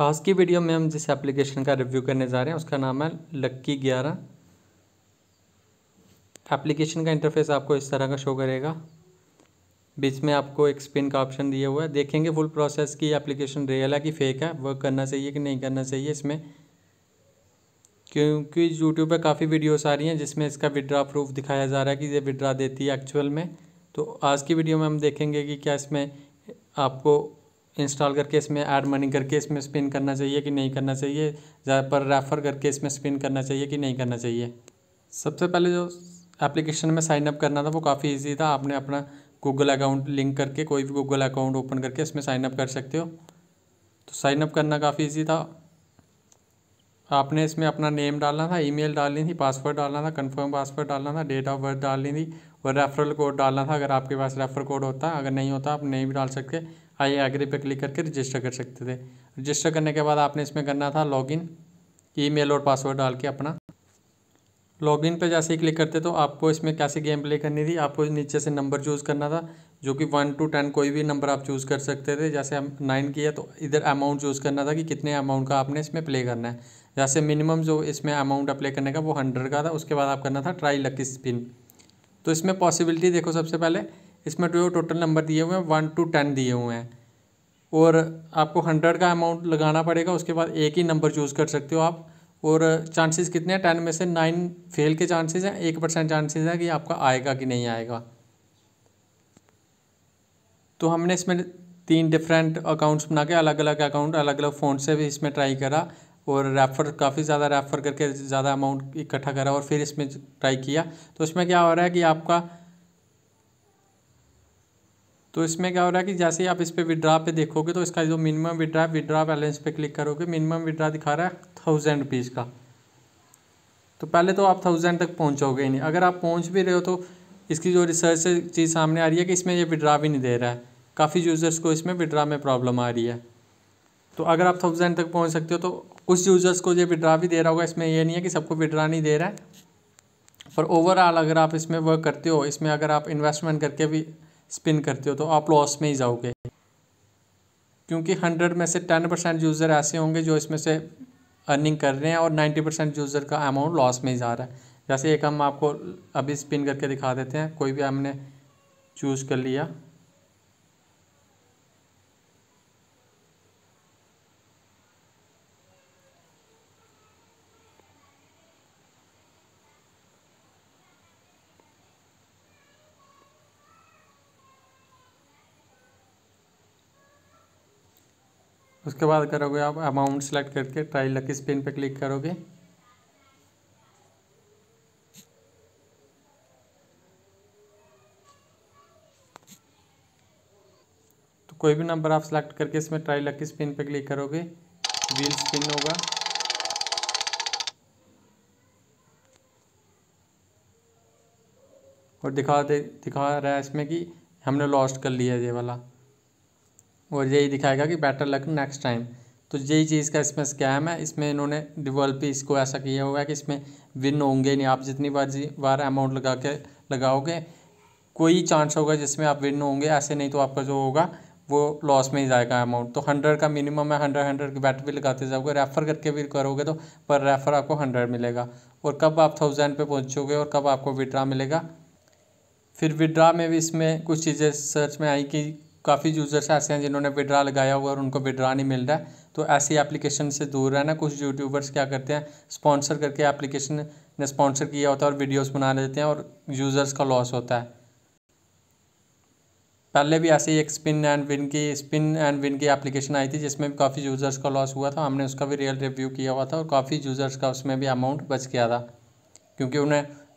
आज की वीडियो में हम जिस एप्लीकेशन का रिव्यू करने जा रहे हैं उसका नाम है लक्की 11। एप्लीकेशन का इंटरफेस आपको इस तरह का शो करेगा। बीच में आपको एक स्पिन का ऑप्शन दिया हुआ है। देखेंगे फुल प्रोसेस की एप्लीकेशन रियल है कि फेक है, वर्क करना चाहिए कि नहीं करना चाहिए इसमें, क्योंकि यूट्यूब पर काफ़ी वीडियोस आ रही हैं जिसमें इसका विड्रा प्रूफ दिखाया जा रहा है कि ये विड्रा देती है एक्चुअल में। तो आज की वीडियो में हम देखेंगे कि क्या इसमें आपको इंस्टॉल करके इसमें ऐड मनी करके इसमें स्पिन करना चाहिए कि नहीं करना चाहिए, ज़्यादा पर रेफ़र करके इसमें स्पिन करना चाहिए कि नहीं करना चाहिए। सबसे पहले जो एप्लीकेशन में साइनअप करना था वो काफ़ी ईजी था। आपने अपना गूगल अकाउंट लिंक करके कोई भी गूगल अकाउंट ओपन करके इसमें साइनअप कर सकते हो। तो साइनअप करना काफ़ी ईजी था। आपने इसमें अपना नेम डालना था, ईमेल डालनी थी, पासवर्ड डालना था, कंफर्म पासवर्ड डालना था, डेट ऑफ बर्थ डालनी थी और रेफरल कोड डालना था अगर आपके पास रेफरल कोड होता। अगर नहीं होता आप नहीं भी डाल सकते। आई एग्री पे क्लिक करके रजिस्टर कर सकते थे। रजिस्टर करने के बाद आपने इसमें करना था लॉगिन, ईमेल और पासवर्ड डाल के अपना। लॉगिन पे जैसे ही क्लिक करते तो आपको इसमें कैसी गेम प्ले करनी थी। आपको नीचे से नंबर चूज़ करना था जो कि 1 से 10 कोई भी नंबर आप चूज़ कर सकते थे। जैसे हम 9 किया तो इधर अमाउंट चूज़ करना था कि कितने अमाउंट का आपने इसमें प्ले करना है। जैसे मिनिमम जो इसमें अमाउंट अप्लाई करने का वो 100 का था। उसके बाद आप करना था ट्राई लकी स्पिन। तो इसमें पॉसिबिलिटी देखो, सबसे पहले इसमें जो टोटल नंबर दिए हुए हैं 1 से 10 दिए हुए हैं और आपको 100 का अमाउंट लगाना पड़ेगा। उसके बाद एक ही नंबर चूज़ कर सकते हो आप और चांसेस कितने हैं 10 में से 9 फेल के चांसेस हैं। 1% चांसेस है कि आपका आएगा कि नहीं आएगा। तो हमने इसमें 3 डिफरेंट अकाउंट्स बना के अलग अलग फ़ोन से भी इसमें ट्राई करा और रेफ़र काफ़ी ज़्यादा रेफ़र करके ज़्यादा अमाउंट इकट्ठा करा और फिर इसमें ट्राई किया। तो इसमें क्या हो रहा है कि जैसे ही आप इस पर विड्रा पे देखोगे तो इसका जो मिनिमम विड्रा है, विड्रा बैलेंस पे क्लिक करोगे, मिनिमम विड्रा दिखा रहा है 1000 रुपीज़ का। तो पहले तो आप 1000 तक पहुँचोगे ही नहीं। अगर आप पहुँच भी रहे हो तो इसकी जो रिसर्च से चीज़ सामने आ रही है कि इसमें ये विड्रा भी नहीं दे रहा है। काफ़ी यूज़र्स को इसमें विड्रा में प्रॉब्लम आ रही है। तो अगर आप 1000 तक पहुँच सकते हो तो कुछ यूज़र्स को ये विड्रा भी दे रहा होगा। इसमें यह नहीं है कि सबको विड्रा नहीं दे रहा है। पर ओवरऑल अगर आप इसमें वर्क करते हो, इसमें अगर आप इन्वेस्टमेंट करके भी स्पिन करते हो तो आप लॉस में ही जाओगे, क्योंकि 100 में से 10% यूज़र ऐसे होंगे जो इसमें से अर्निंग कर रहे हैं और 90% यूज़र का अमाउंट लॉस में ही जा रहा है। जैसे एक हम आपको अभी स्पिन करके दिखा देते हैं। कोई भी हमने चूज़ कर लिया, उसके बाद करोगे आप अमाउंट सेलेक्ट करके ट्राई लकी स्पिन पे क्लिक करोगे। तो कोई भी नंबर आप सेलेक्ट करके इसमें ट्राई लकी स्पिन पे क्लिक करोगे, व्हील स्पिन होगा। और दिखा रहा है इसमें कि हमने लॉस्ट कर लिया ये वाला और यही दिखाएगा कि बेटर लक नेक्स्ट टाइम। तो यही चीज़ का इसमें स्कैम है। इसमें इन्होंने डेवलप इसको ऐसा किया हुआ है कि इसमें विन होंगे नहीं। आप जितनी बार अमाउंट लगाओगे कोई चांस होगा जिसमें आप विन होंगे, ऐसे नहीं तो आपका जो होगा वो लॉस में ही जाएगा अमाउंट। तो 100 का मिनिमम है, 100 की बैट भी लगाते जाओगे, रेफ़र करके भी करोगे तो पर रेफ़र आपको 100 मिलेगा। और कब आप 1000 पर पहुँचोगे और कब आपको विड्रा मिलेगा। फिर विड्रा में भी इसमें कुछ चीज़ें सर्च में आई कि काफ़ी यूज़र्स ऐसे हैं जिन्होंने विड्रा लगाया हुआ और उनको विड्रा नहीं मिल रहा है। तो ऐसी एप्लीकेशन से दूर रहना। कुछ यूट्यूबर्स क्या करते हैं, स्पॉन्सर करके एप्लीकेशन ने स्पॉन्सर किया होता है और वीडियोस बना लेते हैं और यूज़र्स का लॉस होता है। पहले भी ऐसे ही एक स्पिन एंड विन की एप्लीकेशन आई थी जिसमें भी काफ़ी यूज़र्स का लॉस हुआ था। हमने उसका भी रियल रिव्यू किया हुआ था और काफ़ी यूज़र्स का उसमें भी अमाउंट बच गया था, क्योंकि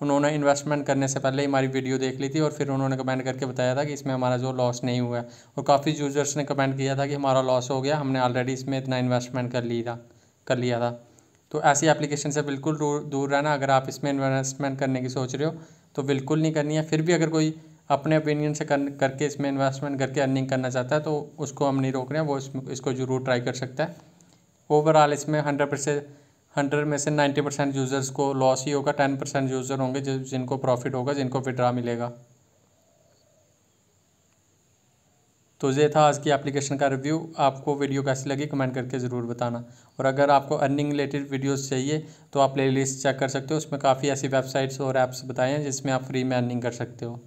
उन्होंने इन्वेस्टमेंट करने से पहले हमारी वीडियो देख ली थी और फिर उन्होंने कमेंट करके बताया था कि इसमें हमारा जो लॉस नहीं हुआ है। और काफ़ी यूज़र्स ने कमेंट किया था कि हमारा लॉस हो गया, हमने ऑलरेडी इसमें इतना इन्वेस्टमेंट कर लिया था। तो ऐसी एप्लीकेशन से बिल्कुल दूर रहना। अगर आप इसमें इन्वेस्टमेंट करने की सोच रहे हो तो बिल्कुल नहीं करनी है। फिर भी अगर कोई अपने ओपिनियन से करके इसमें इन्वेस्टमेंट करके अर्निंग करना चाहता है तो उसको हम नहीं रोक रहे हैं, वो इसको ज़रूर ट्राई कर सकता है। ओवरऑल इसमें 100 में से 90% यूज़र्स को लॉस ही होगा, 10% यूज़र होंगे जिनको प्रॉफिट होगा, जिनको विड्रा मिलेगा। तो ये था आज की एप्लीकेशन का रिव्यू। आपको वीडियो कैसी लगी कमेंट करके ज़रूर बताना। और अगर आपको अर्निंग रिलेटेड वीडियोस चाहिए तो आप प्लेलिस्ट चेक कर सकते हो, उसमें काफ़ी ऐसी वेबसाइट्स और ऐप्स बताएं जिसमें आप फ्री में अर्निंग कर सकते हो।